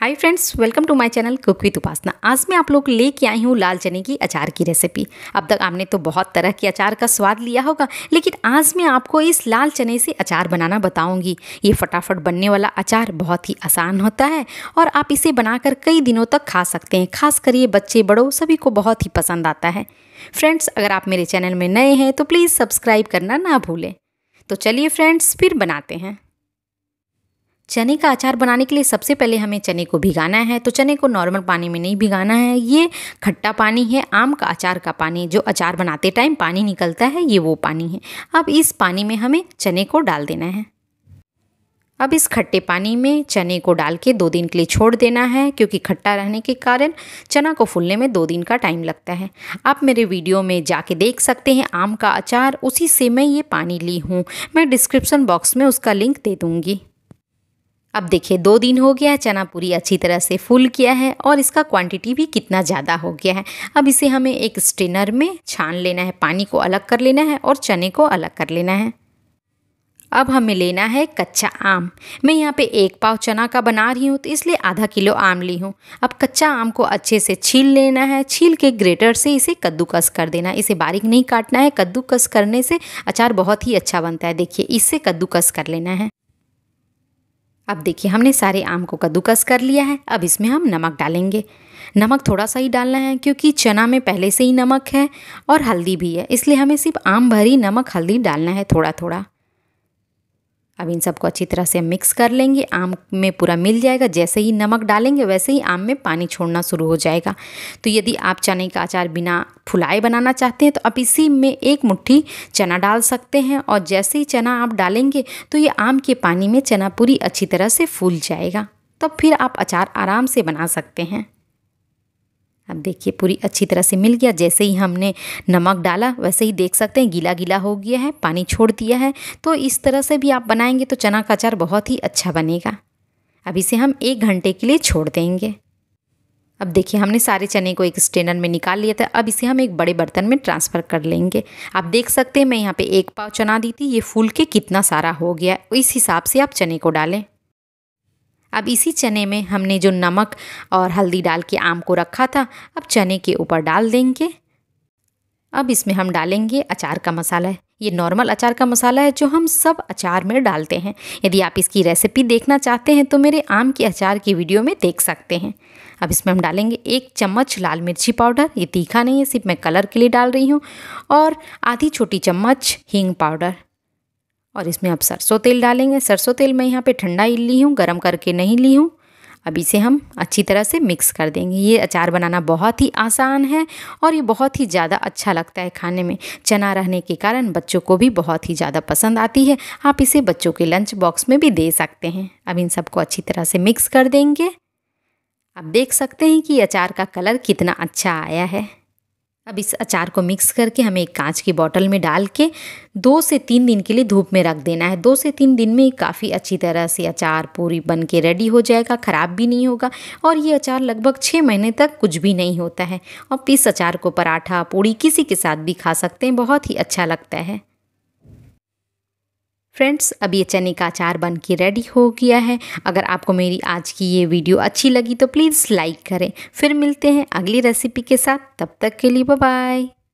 Hi friends, welcome to my channel cook with Upasana. आज मैं आप लोग लेके आई हूँ लाल चने की अचार की रेसिपी। अब तक आपने तो बहुत तरह के अचार का स्वाद लिया होगा, लेकिन आज मैं आपको इस लाल चने से अचार बनाना बताऊंगी। ये फटाफट बनने वाला अचार बहुत ही आसान होता है और आप इसे बनाकर कई दिनों तक खा सकते हैं। खासकर ये बच्चे बड़ों सभी को बहुत ही पसंद आता है। फ्रेंड्स, अगर आप मेरे चैनल में नए हैं तो प्लीज़ सब्सक्राइब करना ना भूलें। तो चलिए फ्रेंड्स, फिर बनाते हैं। चने का अचार बनाने के लिए सबसे पहले हमें चने को भिगाना है। तो चने को नॉर्मल पानी में नहीं भिगाना है, ये खट्टा पानी है, आम का अचार का पानी, जो अचार बनाते टाइम पानी निकलता है, ये वो पानी है। अब इस पानी में हमें चने को डाल देना है। अब इस खट्टे पानी में चने को डाल के 2 दिन के लिए छोड़ देना है, क्योंकि खट्टा रहने के कारण चना को फूलने में 2 दिन का टाइम लगता है। आप मेरे वीडियो में जाके देख सकते हैं आम का अचार, उसी से मैं ये पानी ली हूँ। मैं डिस्क्रिप्शन बॉक्स में उसका लिंक दे दूँगी। अब देखिए 2 दिन हो गया है, चना पूरी अच्छी तरह से फूल गया है और इसका क्वांटिटी भी कितना ज़्यादा हो गया है। अब इसे हमें एक स्ट्रेनर में छान लेना है, पानी को अलग कर लेना है और चने को अलग कर लेना है। अब हमें लेना है कच्चा आम। मैं यहाँ पे 1 पाव चना का बना रही हूँ, तो इसलिए आधा किलो आम ली हूँ। अब कच्चा आम को अच्छे से छील लेना है, छील के ग्रेटर से इसे कद्दूकस कर देना है। इसे बारीक नहीं काटना है, कद्दूकस करने से अचार बहुत ही अच्छा बनता है। देखिए, इससे कद्दूकस कर लेना है। अब देखिए हमने सारे आम को कद्दूकस कर लिया है। अब इसमें हम नमक डालेंगे। नमक थोड़ा सा ही डालना है, क्योंकि चना में पहले से ही नमक है और हल्दी भी है, इसलिए हमें सिर्फ आम भर ही नमक हल्दी डालना है, थोड़ा थोड़ा। अब इन सबको अच्छी तरह से मिक्स कर लेंगे, आम में पूरा मिल जाएगा। जैसे ही नमक डालेंगे वैसे ही आम में पानी छोड़ना शुरू हो जाएगा। तो यदि आप चने का अचार बिना फुलाए बनाना चाहते हैं तो आप इसी में 1 मुट्ठी चना डाल सकते हैं। और जैसे ही चना आप डालेंगे तो ये आम के पानी में चना पूरी अच्छी तरह से फूल जाएगा, तब फिर आप अचार आराम से बना सकते हैं। अब देखिए पूरी अच्छी तरह से मिल गया। जैसे ही हमने नमक डाला वैसे ही देख सकते हैं गीला गीला हो गया है, पानी छोड़ दिया है। तो इस तरह से भी आप बनाएंगे तो चना का अचार बहुत ही अच्छा बनेगा। अब इसे हम 1 घंटे के लिए छोड़ देंगे। अब देखिए हमने सारे चने को एक स्ट्रेनर में निकाल लिया था। अब इसे हम एक बड़े बर्तन में ट्रांसफ़र कर लेंगे। आप देख सकते हैं मैं यहाँ पर 1 पाव चना दी थी, ये फूल के कितना सारा हो गया। इस हिसाब से आप चने को डालें। अब इसी चने में हमने जो नमक और हल्दी डाल के आम को रखा था, अब चने के ऊपर डाल देंगे। अब इसमें हम डालेंगे अचार का मसाला। ये नॉर्मल अचार का मसाला है जो हम सब अचार में डालते हैं। यदि आप इसकी रेसिपी देखना चाहते हैं तो मेरे आम के अचार की वीडियो में देख सकते हैं। अब इसमें हम डालेंगे 1 चम्मच लाल मिर्ची पाउडर, ये तीखा नहीं है, सिर्फ मैं कलर के लिए डाल रही हूँ। और आधी छोटी चम्मच हींग पाउडर। और इसमें आप सरसों तेल डालेंगे। सरसों तेल मैं यहाँ पे ठंडा ही ली हूँ, गरम करके नहीं ली हूँ। अब इसे हम अच्छी तरह से मिक्स कर देंगे। ये अचार बनाना बहुत ही आसान है और ये बहुत ही ज़्यादा अच्छा लगता है खाने में। चना रहने के कारण बच्चों को भी बहुत ही ज़्यादा पसंद आती है। आप इसे बच्चों के लंच बॉक्स में भी दे सकते हैं। अब इन सबको अच्छी तरह से मिक्स कर देंगे। आप देख सकते हैं कि अचार का कलर कितना अच्छा आया है। अब इस अचार को मिक्स करके हमें एक कांच की बोतल में डाल के 2 से 3 दिन के लिए धूप में रख देना है। 2 से 3 दिन में काफ़ी अच्छी तरह से अचार पूरी बन के रेडी हो जाएगा, ख़राब भी नहीं होगा। और ये अचार लगभग 6 महीने तक कुछ भी नहीं होता है। आप इस अचार को पराठा, पूड़ी किसी के साथ भी खा सकते हैं, बहुत ही अच्छा लगता है। फ्रेंड्स, अब ये चने का अचार बन के रेडी हो गया है। अगर आपको मेरी आज की ये वीडियो अच्छी लगी तो प्लीज़ लाइक करें। फिर मिलते हैं अगली रेसिपी के साथ, तब तक के लिए बाय बाय।